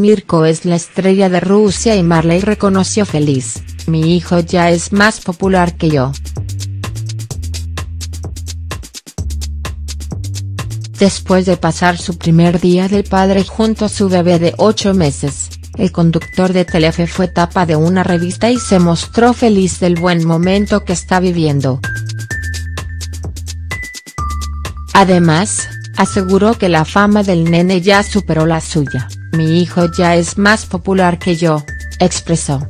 Mirko es la estrella de Rusia y Marley reconoció feliz, mi hijo ya es más popular que yo. Después de pasar su primer día del padre junto a su bebé de 8 meses, el conductor de Telefe fue tapa de una revista y se mostró feliz del buen momento que está viviendo. Además, aseguró que la fama del nene ya superó la suya. Mi hijo ya es más popular que yo, expresó.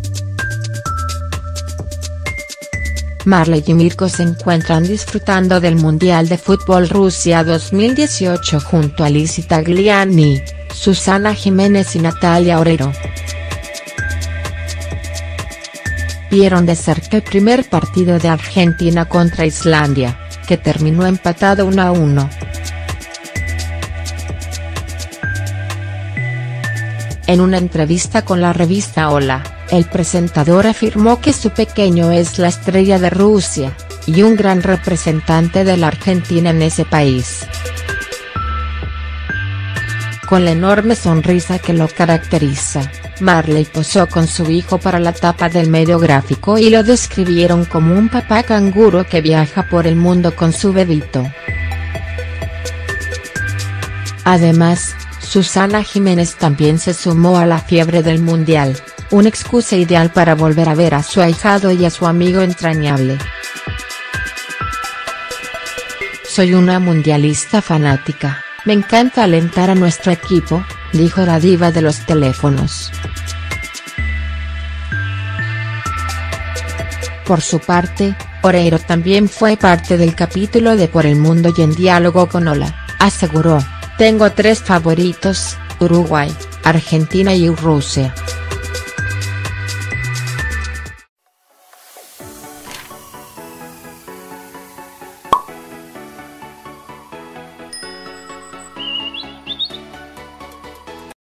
Marley y Mirko se encuentran disfrutando del Mundial de Fútbol Rusia 2018 junto a Lizzy Tagliani, Susana Jiménez y Natalia Oreiro. Vieron de cerca el primer partido de Argentina contra Islandia, que terminó empatado 1-1. En una entrevista con la revista Hola, el presentador afirmó que su pequeño es la estrella de Rusia, y un gran representante de la Argentina en ese país. Con la enorme sonrisa que lo caracteriza, Marley posó con su hijo para la tapa del medio gráfico y lo describieron como un papá canguro que viaja por el mundo con su bebito. Además, Susana Jiménez también se sumó a la fiebre del Mundial, una excusa ideal para volver a ver a su ahijado y a su amigo entrañable. Soy una mundialista fanática, me encanta alentar a nuestro equipo, dijo la diva de los teléfonos. Por su parte, Oreiro también fue parte del capítulo de Por el Mundo y en diálogo con Hola, aseguró. Tengo 3 favoritos, Uruguay, Argentina y Rusia.